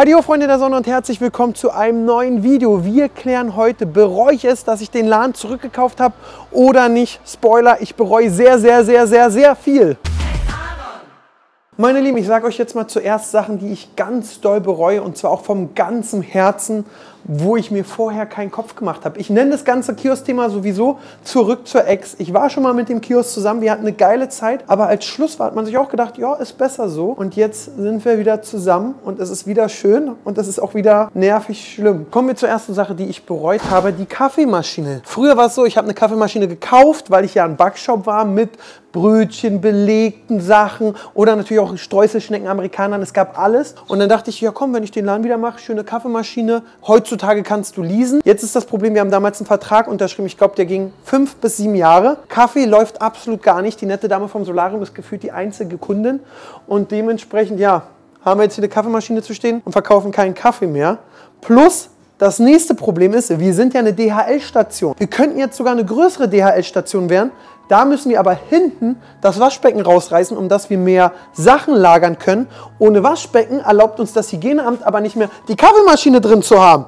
Hi, ho, Freunde der Sonne und herzlich willkommen zu einem neuen Video. Wir klären heute, bereue ich es, dass ich den Laden zurückgekauft habe oder nicht? Spoiler, ich bereue sehr viel. Meine Lieben, ich sage euch jetzt mal zuerst Sachen, die ich ganz doll bereue und zwar auch vom ganzen Herzen, wo ich mir vorher keinen Kopf gemacht habe. Ich nenne das ganze Kiosk-Thema sowieso zurück zur Ex. Ich war schon mal mit dem Kiosk zusammen, wir hatten eine geile Zeit, aber als Schlusswort hat man sich auch gedacht, ja, ist besser so. Und jetzt sind wir wieder zusammen und es ist wieder schön und es ist auch wieder nervig schlimm. Kommen wir zur ersten Sache, die ich bereut habe, die Kaffeemaschine. Früher war es so, ich habe eine Kaffeemaschine gekauft, weil ich ja im Backshop war mit Brötchen, belegten Sachen oder natürlich auch Streuselschnecken, Amerikanern, es gab alles. Und dann dachte ich, ja komm, wenn ich den Laden wieder mache, schöne Kaffeemaschine. Heutzutage kannst du leasen. Jetzt ist das Problem, wir haben damals einen Vertrag unterschrieben, ich glaube, der ging 5 bis 7 Jahre. Kaffee läuft absolut gar nicht. Die nette Dame vom Solarium ist gefühlt die einzige Kundin. Und dementsprechend, ja, haben wir jetzt hier eine Kaffeemaschine zu stehen und verkaufen keinen Kaffee mehr. Plus, das nächste Problem ist, wir sind ja eine DHL-Station. Wir könnten jetzt sogar eine größere DHL-Station werden. Da müssen wir aber hinten das Waschbecken rausreißen, um dass wir mehr Sachen lagern können. Ohne Waschbecken erlaubt uns das Hygieneamt aber nicht mehr, die Kaffeemaschine drin zu haben.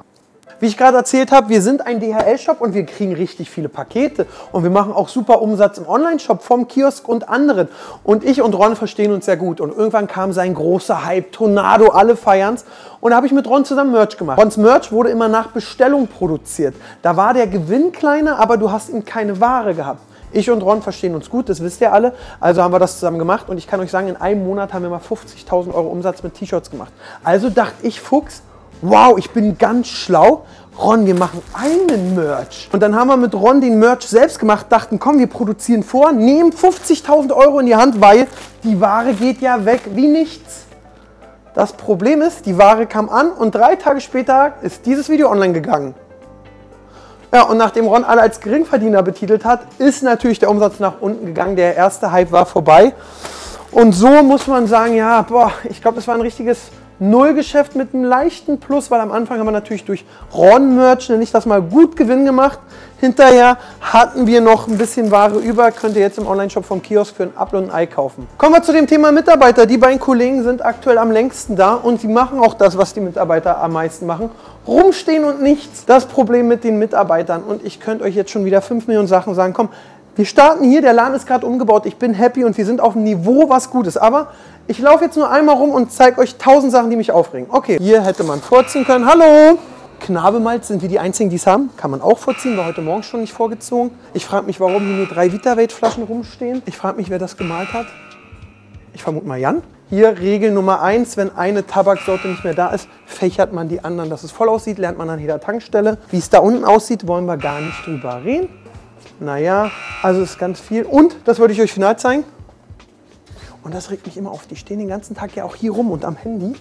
Wie ich gerade erzählt habe, wir sind ein DHL-Shop und wir kriegen richtig viele Pakete. Und wir machen auch super Umsatz im Online-Shop vom Kiosk und anderen. Und ich und Ron verstehen uns sehr gut. Und irgendwann kam sein großer Hype, Tornado, alle feiern's. Und da habe ich mit Ron zusammen Merch gemacht. Rons Merch wurde immer nach Bestellung produziert. Da war der Gewinn kleiner, aber du hast ihm keine Ware gehabt. Ich und Ron verstehen uns gut, das wisst ihr alle, also haben wir das zusammen gemacht und ich kann euch sagen, in einem Monat haben wir mal 50.000 Euro Umsatz mit T-Shirts gemacht. Also dachte ich, Fuchs, wow, ich bin ganz schlau, Ron, wir machen einen Merch. Und dann haben wir mit Ron den Merch selbst gemacht, dachten, komm, wir produzieren vor, nehmen 50.000 Euro in die Hand, weil die Ware geht ja weg wie nichts. Das Problem ist, die Ware kam an und 3 Tage später ist dieses Video online gegangen. Ja, und nachdem Ron alle als Geringverdiener betitelt hat, ist natürlich der Umsatz nach unten gegangen. Der erste Hype war vorbei. Und so muss man sagen, ja, boah, ich glaube, das war ein richtiges Nullgeschäft mit einem leichten Plus, weil am Anfang haben wir natürlich durch Ron-Merch, nenne ich das mal, gut Gewinn gemacht. Hinterher hatten wir noch ein bisschen Ware über, könnt ihr jetzt im Onlineshop vom Kiosk für ein Apfel und ein Ei kaufen. Kommen wir zu dem Thema Mitarbeiter. Die beiden Kollegen sind aktuell am längsten da und sie machen auch das, was die Mitarbeiter am meisten machen. Rumstehen und nichts. Das Problem mit den Mitarbeitern. Und ich könnte euch jetzt schon wieder 5 Millionen Sachen sagen. Komm, wir starten hier, der Laden ist gerade umgebaut, ich bin happy und wir sind auf einem Niveau, was gut ist. Aber ich laufe jetzt nur einmal rum und zeige euch 1000 Sachen, die mich aufregen. Okay, hier hätte man vorziehen können. Hallo! Knabemalz, sind wir die einzigen, die es haben. Kann man auch vorziehen, war heute Morgen schon nicht vorgezogen. Ich frage mich, warum hier nur 3 VitaVate-Flaschen rumstehen. Ich frage mich, wer das gemalt hat. Ich vermute mal Jan. Hier Regel Nummer 1, wenn eine Tabaksorte nicht mehr da ist, fächert man die anderen, dass es voll aussieht, lernt man an jeder Tankstelle. Wie es da unten aussieht, wollen wir gar nicht drüber reden. Naja, also ist ganz viel. Und, das wollte ich euch final zeigen. Und das regt mich immer auf, die stehen den ganzen Tag ja auch hier rum und am Handy.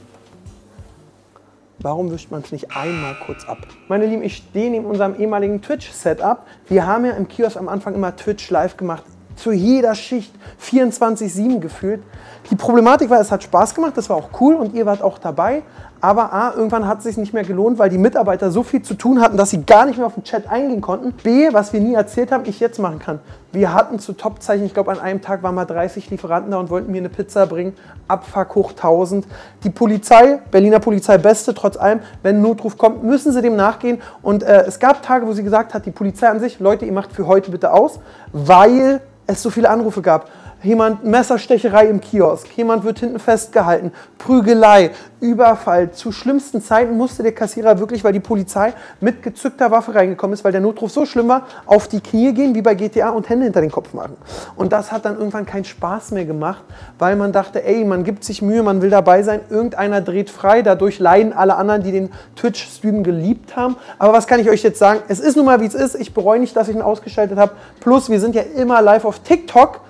Warum wischt man es nicht einmal kurz ab? Meine Lieben, ich stehe neben unserem ehemaligen Twitch-Setup. Wir haben ja im Kiosk am Anfang immer Twitch live gemacht. Zu jeder Schicht 24/7 gefühlt. Die Problematik war, es hat Spaß gemacht, das war auch cool und ihr wart auch dabei. Aber A, irgendwann hat es sich nicht mehr gelohnt, weil die Mitarbeiter so viel zu tun hatten, dass sie gar nicht mehr auf den Chat eingehen konnten. B, was wir nie erzählt haben, ich jetzt machen kann. Wir hatten zu Topps-Zeiten, ich glaube an einem Tag waren mal 30 Lieferanten da und wollten mir eine Pizza bringen. Abfuck hoch 1000. Die Polizei, Berliner Polizei beste, trotz allem, wenn ein Notruf kommt, müssen sie dem nachgehen. Und es gab Tage, wo sie gesagt hat, die Polizei an sich, Leute, ihr macht für heute bitte aus, weil es so viele Anrufe gab. Jemand, Messerstecherei im Kiosk, jemand wird hinten festgehalten, Prügelei, Überfall. Zu schlimmsten Zeiten musste der Kassierer wirklich, weil die Polizei mit gezückter Waffe reingekommen ist, weil der Notruf so schlimm war, auf die Knie gehen wie bei GTA und Hände hinter den Kopf machen. Und das hat dann irgendwann keinen Spaß mehr gemacht, weil man dachte, ey, man gibt sich Mühe, man will dabei sein, irgendeiner dreht frei, dadurch leiden alle anderen, die den Twitch-Stream geliebt haben. Aber was kann ich euch jetzt sagen? Es ist nun mal, wie es ist. Ich bereue nicht, dass ich ihn ausgeschaltet habe. Plus, wir sind ja immer live auf TikTok.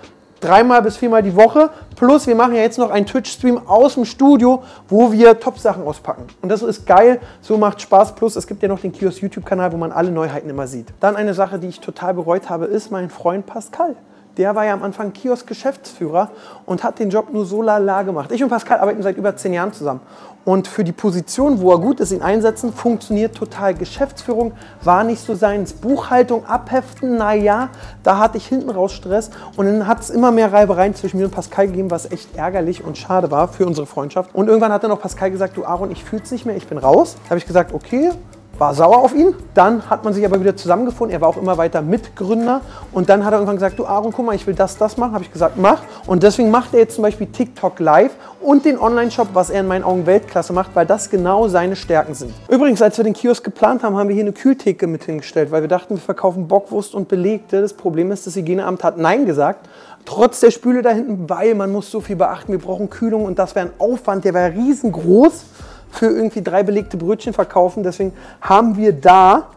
3-mal bis 4-mal die Woche. Plus, wir machen ja jetzt noch einen Twitch-Stream aus dem Studio, wo wir Top-Sachen auspacken. Und das ist geil, so macht Spaß. Plus, es gibt ja noch den Kiosk-YouTube-Kanal, wo man alle Neuheiten immer sieht. Dann eine Sache, die ich total bereut habe, ist mein Freund Pascal. Der war ja am Anfang Kiosk-Geschäftsführer und hat den Job nur so lala gemacht. Ich und Pascal arbeiten seit über 10 Jahren zusammen. Und für die Position, wo er gut ist, ihn einsetzen, funktioniert total. Geschäftsführung war nicht so seins. Buchhaltung, abheften, naja, da hatte ich hinten raus Stress. Und dann hat es immer mehr Reibereien zwischen mir und Pascal gegeben, was echt ärgerlich und schade war für unsere Freundschaft. Und irgendwann hat dann auch Pascal gesagt, du Aaron, ich fühl's nicht mehr, ich bin raus. Da habe ich gesagt, okay. War sauer auf ihn, dann hat man sich aber wieder zusammengefunden, er war auch immer weiter Mitgründer und dann hat er irgendwann gesagt, du Aaron, guck mal, ich will das machen, habe ich gesagt, mach. Und deswegen macht er jetzt zum Beispiel TikTok Live und den Online-Shop, was er in meinen Augen Weltklasse macht, weil das genau seine Stärken sind. Übrigens, als wir den Kiosk geplant haben, haben wir hier eine Kühltheke mit hingestellt, weil wir dachten, wir verkaufen Bockwurst und Belegte. Das Problem ist, das Hygieneamt hat Nein gesagt. Trotz der Spüle da hinten, weil man muss so viel beachten, wir brauchen Kühlung und das wäre ein Aufwand, der wäre riesengroß. Für irgendwie 3 belegte Brötchen verkaufen. Deswegen haben wir da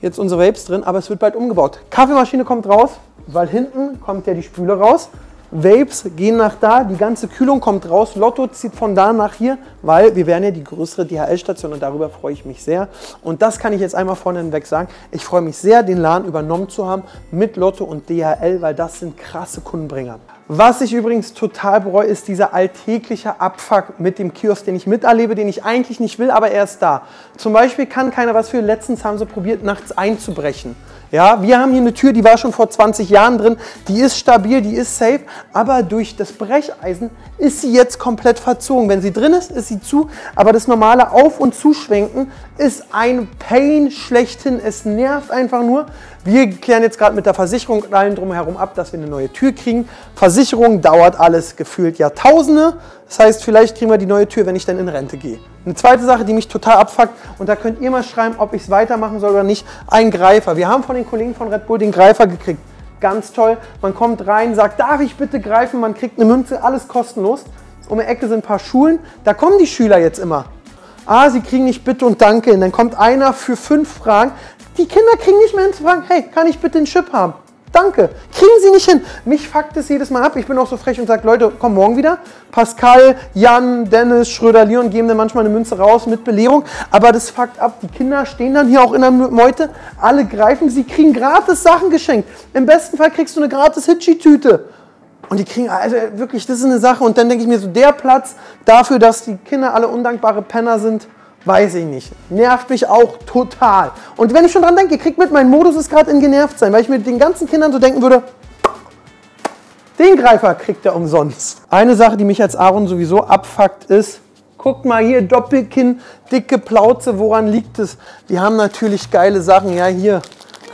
jetzt unsere Vapes drin, aber es wird bald umgebaut. Kaffeemaschine kommt raus, weil hinten kommt ja die Spüle raus. Vapes gehen nach da, die ganze Kühlung kommt raus. Lotto zieht von da nach hier, weil wir werden ja die größere DHL-Station und darüber freue ich mich sehr. Und das kann ich jetzt einmal vorne hinweg sagen. Ich freue mich sehr, den Laden übernommen zu haben mit Lotto und DHL, weil das sind krasse Kundenbringer. Was ich übrigens total bereue, ist dieser alltägliche Abfuck mit dem Kiosk, den ich miterlebe, den ich eigentlich nicht will, aber er ist da. Zum Beispiel kann keiner was für. Letztens haben sie probiert, nachts einzubrechen. Ja, wir haben hier eine Tür, die war schon vor 20 Jahren drin, die ist stabil, die ist safe, aber durch das Brecheisen ist sie jetzt komplett verzogen. Wenn sie drin ist, ist sie zu, aber das normale Auf- und Zuschwenken ist ein Pain schlechthin. Es nervt einfach nur. Wir klären jetzt gerade mit der Versicherung und allem drumherum ab, dass wir eine neue Tür kriegen. Versicherung dauert alles gefühlt Jahrtausende. Das heißt, vielleicht kriegen wir die neue Tür, wenn ich dann in Rente gehe. Eine zweite Sache, die mich total abfuckt, und da könnt ihr mal schreiben, ob ich es weitermachen soll oder nicht, ein Greifer. Wir haben von den Kollegen von Red Bull den Greifer gekriegt. Ganz toll. Man kommt rein, sagt, darf ich bitte greifen? Man kriegt eine Münze, alles kostenlos. Um die Ecke sind ein paar Schulen. Da kommen die Schüler jetzt immer. Ah, sie kriegen nicht Bitte und Danke hin. Dann kommt einer für 5 Fragen. Die Kinder kriegen nicht mehr hin zu fragen, hey, kann ich bitte einen Chip haben? Danke. Kriegen sie nicht hin. Mich fuckt es jedes Mal ab. Ich bin auch so frech und sage, Leute, komm morgen wieder. Pascal, Jan, Dennis, Schröder, Leon geben dann manchmal eine Münze raus mit Belehrung. Aber das fuckt ab. Die Kinder stehen dann hier auch in der Meute. Alle greifen. Sie kriegen gratis Sachen geschenkt. Im besten Fall kriegst du eine gratis Hitchi-Tüte. Und die kriegen, also wirklich, das ist eine Sache. Und dann denke ich mir so, der Platz dafür, dass die Kinder alle undankbare Penner sind, weiß ich nicht. Nervt mich auch total. Und wenn ich schon dran denke, ihr kriegt mit, mein Modus ist gerade in genervt sein, weil ich mit den ganzen Kindern so denken würde, den Greifer kriegt er umsonst. Eine Sache, die mich als Aaron sowieso abfuckt, ist, guckt mal hier, Doppelkinn, dicke Plauze, woran liegt es? Wir haben natürlich geile Sachen, ja hier,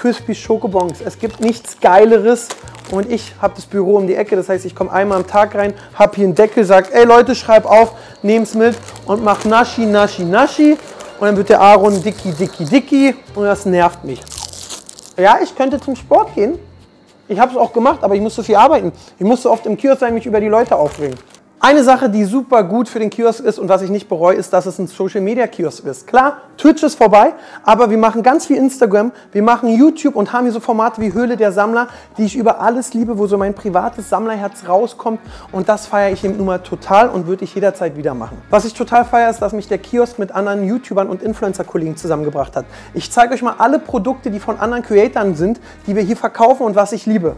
Crispy Schokobongs. Es gibt nichts Geileres. Und ich habe das Büro um die Ecke, das heißt, ich komme einmal am Tag rein, habe hier einen Deckel, sage, ey Leute, schreib auf, nehm's mit und mach Naschi, Naschi, Naschi. Und dann wird der Aaron Dicky, Dicky, Dicky und das nervt mich. Ja, ich könnte zum Sport gehen. Ich habe es auch gemacht, aber ich muss so viel arbeiten. Ich muss so oft im Kiosk sein, mich über die Leute aufregen. Eine Sache, die super gut für den Kiosk ist und was ich nicht bereue, ist, dass es ein Social-Media-Kiosk ist. Klar, Twitch ist vorbei, aber wir machen ganz viel Instagram, wir machen YouTube und haben hier so Formate wie Höhle der Sammler, die ich über alles liebe, wo so mein privates Sammlerherz rauskommt. Und das feiere ich eben nun mal total und würde ich jederzeit wieder machen. Was ich total feiere, ist, dass mich der Kiosk mit anderen YouTubern und Influencer-Kollegen zusammengebracht hat. Ich zeige euch mal alle Produkte, die von anderen Creatoren sind, die wir hier verkaufen und was ich liebe.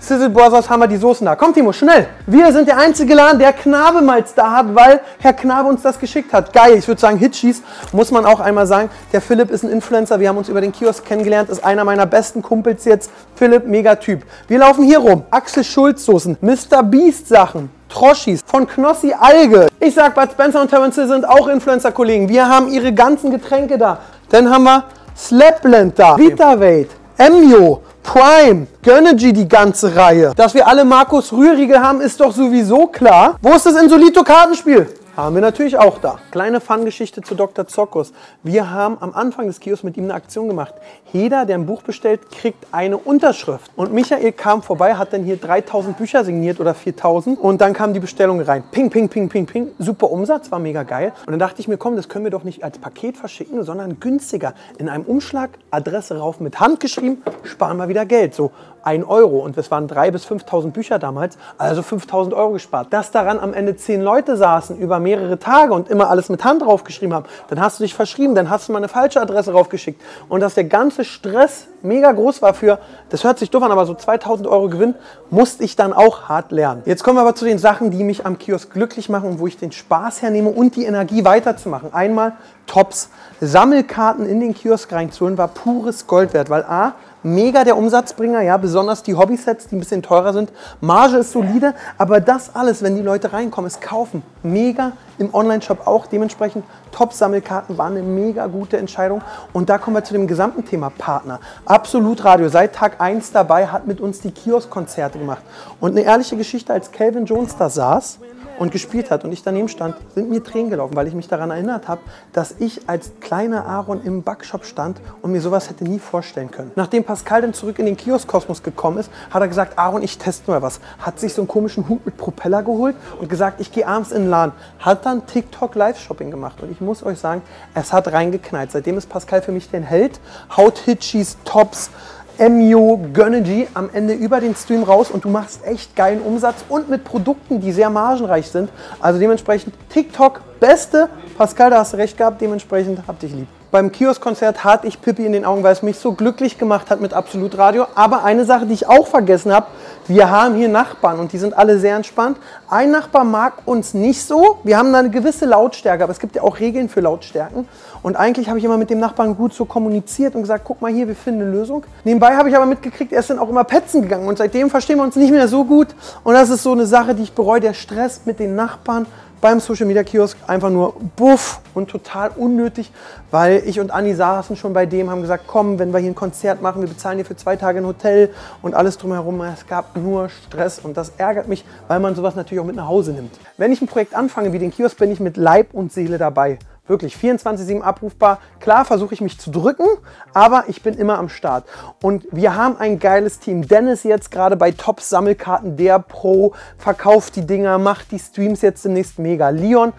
Sizzle Brothers haben wir die Soßen da. Komm Timo, schnell! Wir sind der einzige Laden, der Knabemalz da hat, weil Herr Knabe uns das geschickt hat. Geil, ich würde sagen Hitchies, muss man auch einmal sagen. Der Philipp ist ein Influencer, wir haben uns über den Kiosk kennengelernt, ist einer meiner besten Kumpels jetzt. Philipp, mega Typ. Wir laufen hier rum. Axel Schulz Soßen, Mr. Beast Sachen. Troschis, von Knossi Alge. Ich sag, Bud Spencer und Terence sind auch Influencer-Kollegen. Wir haben ihre ganzen Getränke da. Dann haben wir Slaplant da, VitaVate, Emio, Prime, Gönnergie, die ganze Reihe. Dass wir alle Markus Rührriegel haben, ist doch sowieso klar. Wo ist das Insolito-Kartenspiel? Haben wir natürlich auch da. Kleine Fun-Geschichte zu Dr. Zockus. Wir haben am Anfang des Kiosks mit ihm eine Aktion gemacht. Jeder, der ein Buch bestellt, kriegt eine Unterschrift. Und Michael kam vorbei, hat dann hier 3000 Bücher signiert oder 4000. Und dann kam die Bestellung rein. Ping, ping, ping, ping, ping. Super Umsatz, war mega geil. Und dann dachte ich mir, komm, das können wir doch nicht als Paket verschicken, sondern günstiger. In einem Umschlag, Adresse rauf mit Hand geschrieben, sparen wir wieder Geld. So 1 Euro. Und das waren 3.000 bis 5.000 Bücher damals. Also 5.000 Euro gespart. Dass daran am Ende 10 Leute saßen über mehrere Tage und immer alles mit Hand draufgeschrieben haben, dann hast du dich verschrieben, dann hast du mal eine falsche Adresse draufgeschickt. Und dass der ganze Stress mega groß war für, das hört sich doof an, aber so 2000 Euro Gewinn, musste ich dann auch hart lernen. Jetzt kommen wir aber zu den Sachen, die mich am Kiosk glücklich machen und wo ich den Spaß hernehme und die Energie weiterzumachen. Einmal Topps. Sammelkarten in den Kiosk reinzuholen war pures Gold wert, weil a, mega der Umsatzbringer, ja, besonders die Hobbysets, die ein bisschen teurer sind. Marge ist solide, aber das alles, wenn die Leute reinkommen, ist kaufen. Mega im Online-Shop auch. Dementsprechend Top-Sammelkarten waren eine mega gute Entscheidung. Und da kommen wir zu dem gesamten Thema Partner. Absolut Radio, seit Tag 1 dabei, hat mit uns die Kiosk-Konzerte gemacht. Und eine ehrliche Geschichte, als Calvin Jones da saß und gespielt hat und ich daneben stand, sind mir Tränen gelaufen, weil ich mich daran erinnert habe, dass ich als kleiner Aaron im Backshop stand und mir sowas hätte nie vorstellen können. Nachdem Pascal dann zurück in den Kiosk-Kosmos gekommen ist, hat er gesagt, Aaron, ich teste mal was. Hat sich so einen komischen Hut mit Propeller geholt und gesagt, ich gehe abends in den Laden. Hat dann TikTok-Live-Shopping gemacht und ich muss euch sagen, es hat reingeknallt. Seitdem ist Pascal für mich den Held, haut Hitchies, Topps, Emio, Gönnergie am Ende über den Stream raus und du machst echt geilen Umsatz und mit Produkten, die sehr margenreich sind. Also dementsprechend TikTok, Beste. Pascal, da hast du recht gehabt, dementsprechend hab dich lieb. Beim Kiosk-Konzert hatte ich Pippi in den Augen, weil es mich so glücklich gemacht hat mit Absolut Radio. Aber eine Sache, die ich auch vergessen habe, wir haben hier Nachbarn und die sind alle sehr entspannt. Ein Nachbar mag uns nicht so, wir haben da eine gewisse Lautstärke, aber es gibt ja auch Regeln für Lautstärken. Und eigentlich habe ich immer mit dem Nachbarn gut so kommuniziert und gesagt, guck mal hier, wir finden eine Lösung. Nebenbei habe ich aber mitgekriegt, er ist dann auch immer petzen gegangen und seitdem verstehen wir uns nicht mehr so gut. Und das ist so eine Sache, die ich bereue, der Stress mit den Nachbarn. Beim Social Media Kiosk einfach nur buff und total unnötig, weil ich und Anni saßen schon bei dem, haben gesagt, komm, wenn wir hier ein Konzert machen, wir bezahlen dir für 2 Tage ein Hotel und alles drumherum. Es gab nur Stress und das ärgert mich, weil man sowas natürlich auch mit nach Hause nimmt. Wenn ich ein Projekt anfange wie den Kiosk, bin ich mit Leib und Seele dabei. Wirklich 24/7 abrufbar. Klar versuche ich mich zu drücken, aber ich bin immer am Start. Und wir haben ein geiles Team. Dennis jetzt gerade bei Topps Sammelkarten, der Pro, verkauft die Dinger, macht die Streams jetzt demnächst mega. Leon,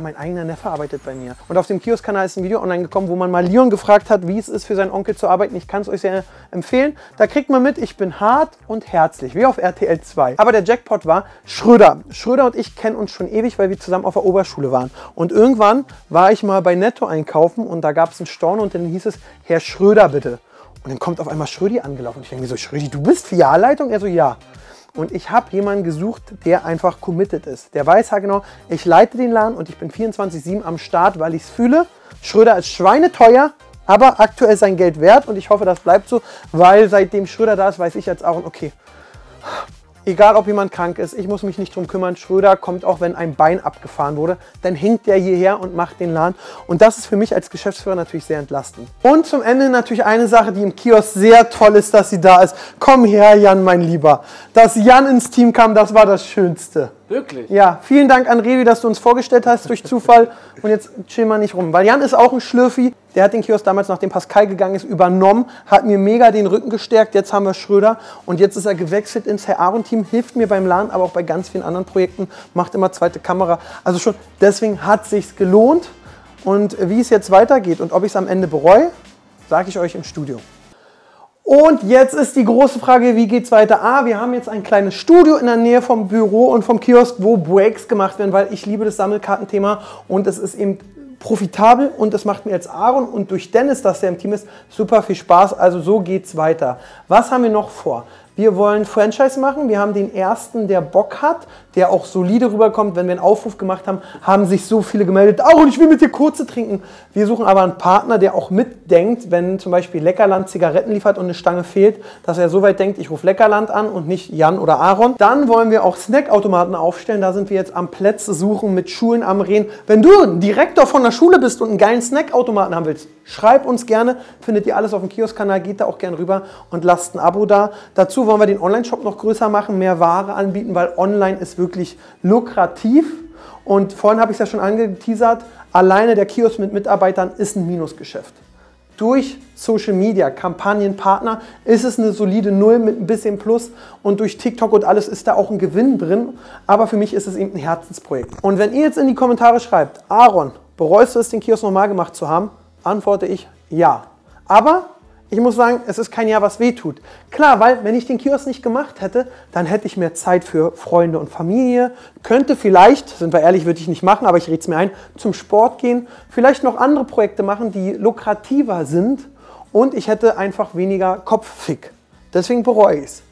mein eigener Neffe arbeitet bei mir. Und auf dem Kiosk-Kanal ist ein Video online gekommen, wo man mal Leon gefragt hat, wie es ist, für seinen Onkel zu arbeiten. Ich kann es euch sehr empfehlen. Da kriegt man mit, ich bin hart und herzlich, wie auf RTL 2. Aber der Jackpot war Schröder. Schröder und ich kennen uns schon ewig, weil wir zusammen auf der Oberschule waren. Und irgendwann war ich mal bei Netto einkaufen und da gab es einen Storn und dann hieß es, Herr Schröder bitte. Und dann kommt auf einmal Schrödi angelaufen und ich denke mir so, Schrödi, du bist Filialleitung? Er so, ja. Und ich habe jemanden gesucht, der einfach committed ist. Der weiß halt genau, ich leite den Laden und ich bin 24/7 am Start, weil ich es fühle. Schröder ist schweineteuer, aber aktuell sein Geld wert und ich hoffe, das bleibt so, weil seitdem Schröder da ist, weiß ich jetzt auch, okay, egal ob jemand krank ist, ich muss mich nicht drum kümmern. Schröder kommt auch, wenn ein Bein abgefahren wurde, dann hinkt der hierher und macht den Laden. Und das ist für mich als Geschäftsführer natürlich sehr entlastend. Und zum Ende natürlich eine Sache, die im Kiosk sehr toll ist, dass sie da ist. Komm her, Jan, mein Lieber. Dass Jan ins Team kam, das war das Schönste. Wirklich? Ja, vielen Dank an Revi, dass du uns vorgestellt hast durch Zufall. Und jetzt chill mal nicht rum. Weil Jan ist auch ein Schlürfi. Der hat den Kiosk damals, nachdem Pascal gegangen ist, übernommen. Hat mir mega den Rücken gestärkt. Jetzt haben wir Schröder. Und jetzt ist er gewechselt ins Herr Aaron-Team. Hilft mir beim Laden, aber auch bei ganz vielen anderen Projekten. Macht immer zweite Kamera. Also schon deswegen hat es sich gelohnt. Und wie es jetzt weitergeht und ob ich es am Ende bereue, sage ich euch im Studio. Und jetzt ist die große Frage, wie geht's weiter? Wir haben jetzt ein kleines Studio in der Nähe vom Büro und vom Kiosk, wo Breaks gemacht werden, weil ich liebe das Sammelkartenthema und es ist eben profitabel und das macht mir als Aaron und durch Dennis, dass der im Team ist, super viel Spaß. Also so geht's weiter. Was haben wir noch vor? Wir wollen Franchise machen. Wir haben den ersten, der Bock hat, der auch solide rüberkommt. Wenn wir einen Aufruf gemacht haben, haben sich so viele gemeldet. Oh, und ich will mit dir Kurze trinken. Wir suchen aber einen Partner, der auch mitdenkt, wenn zum Beispiel Leckerland Zigaretten liefert und eine Stange fehlt, dass er so weit denkt, ich rufe Leckerland an und nicht Jan oder Aaron. Dann wollen wir auch Snackautomaten aufstellen. Da sind wir jetzt am Plätze suchen mit Schulen am Reden. Wenn du ein Direktor von der Schule bist und einen geilen Snackautomaten haben willst, schreib uns gerne. Findet ihr alles auf dem Kiosk-Kanal. Geht da auch gerne rüber und lasst ein Abo da. Dazu wollen wir den Online-Shop noch größer machen, mehr Ware anbieten, weil online ist wirklich lukrativ. Und vorhin habe ich es ja schon angeteasert, alleine der Kiosk mit Mitarbeitern ist ein Minusgeschäft. Durch Social Media, Kampagnenpartner ist es eine solide Null mit ein bisschen Plus und durch TikTok und alles ist da auch ein Gewinn drin. Aber für mich ist es eben ein Herzensprojekt. Und wenn ihr jetzt in die Kommentare schreibt, Aaron, bereust du es, den Kiosk normal gemacht zu haben, antworte ich ja. Aber Ich muss sagen, es ist kein Jahr, was weh tut. Klar, weil wenn ich den Kiosk nicht gemacht hätte, dann hätte ich mehr Zeit für Freunde und Familie. Könnte vielleicht, sind wir ehrlich, würde ich nicht machen, aber ich rede es mir ein, zum Sport gehen. Vielleicht noch andere Projekte machen, die lukrativer sind. Und ich hätte einfach weniger Kopffick. Deswegen bereue ich es.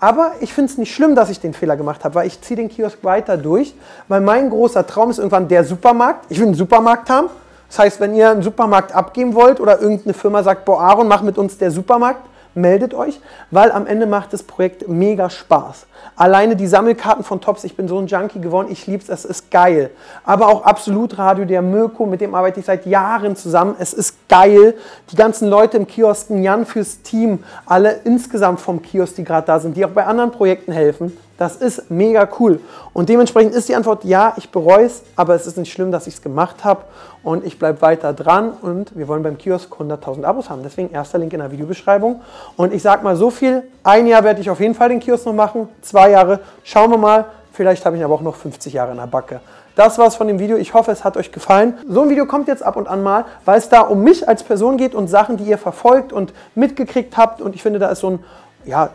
Aber ich finde es nicht schlimm, dass ich den Fehler gemacht habe, weil ich ziehe den Kiosk weiter durch. Weil mein großer Traum ist irgendwann der Supermarkt. Ich will einen Supermarkt haben. Das heißt, wenn ihr einen Supermarkt abgeben wollt oder irgendeine Firma sagt, boah Aaron, mach mit uns der Supermarkt, meldet euch, weil am Ende macht das Projekt mega Spaß. Alleine die Sammelkarten von Topps, ich bin so ein Junkie geworden, ich lieb's, es ist geil. Aber auch Absolut Radio, der Mirko, mit dem arbeite ich seit Jahren zusammen, es ist geil. Die ganzen Leute im Kiosk, Jan fürs Team, alle insgesamt vom Kiosk, die gerade da sind, die auch bei anderen Projekten helfen, das ist mega cool. Und dementsprechend ist die Antwort, ja, ich bereue es, aber es ist nicht schlimm, dass ich es gemacht habe und ich bleibe weiter dran und wir wollen beim Kiosk 100.000 Abos haben. Deswegen erster Link in der Videobeschreibung. Und ich sage mal so viel, ein Jahr werde ich auf jeden Fall den Kiosk noch machen, 2 Jahre, schauen wir mal, vielleicht habe ich aber auch noch 50 Jahre in der Backe. Das war's von dem Video, ich hoffe, es hat euch gefallen. So ein Video kommt jetzt ab und an mal, weil es da um mich als Person geht und Sachen, die ihr verfolgt und mitgekriegt habt und ich finde, da ist so ein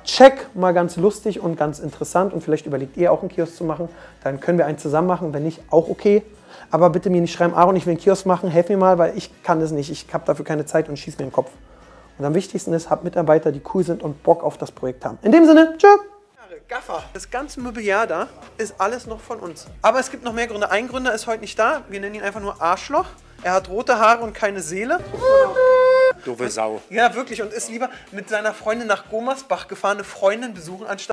Check mal ganz lustig und ganz interessant und vielleicht überlegt ihr auch einen Kiosk zu machen, dann können wir einen zusammen machen, wenn nicht, auch okay. Aber bitte mir nicht schreiben, Aaron, ich will einen Kiosk machen, helf mir mal, weil ich kann das nicht, ich habe dafür keine Zeit und schieß mir in den Kopf. Und am wichtigsten ist, habt Mitarbeiter, die cool sind und Bock auf das Projekt haben. In dem Sinne, tschö! Gaffer, das ganze Mobiliar da ist alles noch von uns. Aber es gibt noch mehr Gründe. Ein Gründer ist heute nicht da, wir nennen ihn einfach nur Arschloch. Er hat rote Haare und keine Seele. Doofe Sau. Ja, wirklich. Und ist lieber mit seiner Freundin nach Gommersbach gefahren, eine Freundin besuchen, anstatt...